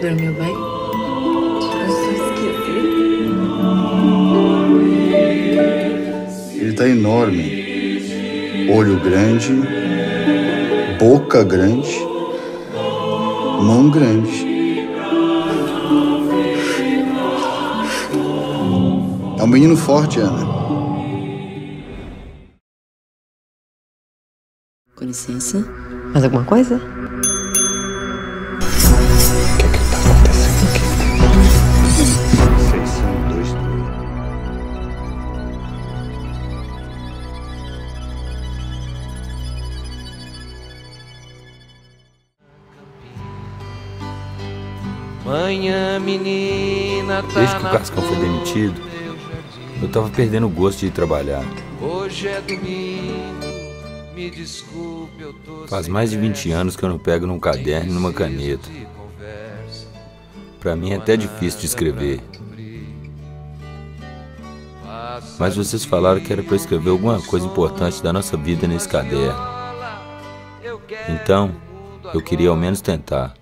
Dormiu bem? Ele tá enorme. Olho grande, boca grande, mão grande. É um menino forte, Ana. Com licença. Mais alguma coisa? Desde que o Cascão foi demitido, eu tava perdendo o gosto de trabalhar. Hoje é domingo, me desculpe, eu tô. Faz mais de 20 anos que eu não pego num caderno e numa caneta. Pra mim é até difícil de escrever. Mas vocês falaram que era pra escrever alguma coisa importante da nossa vida nesse caderno. Então, eu queria ao menos tentar.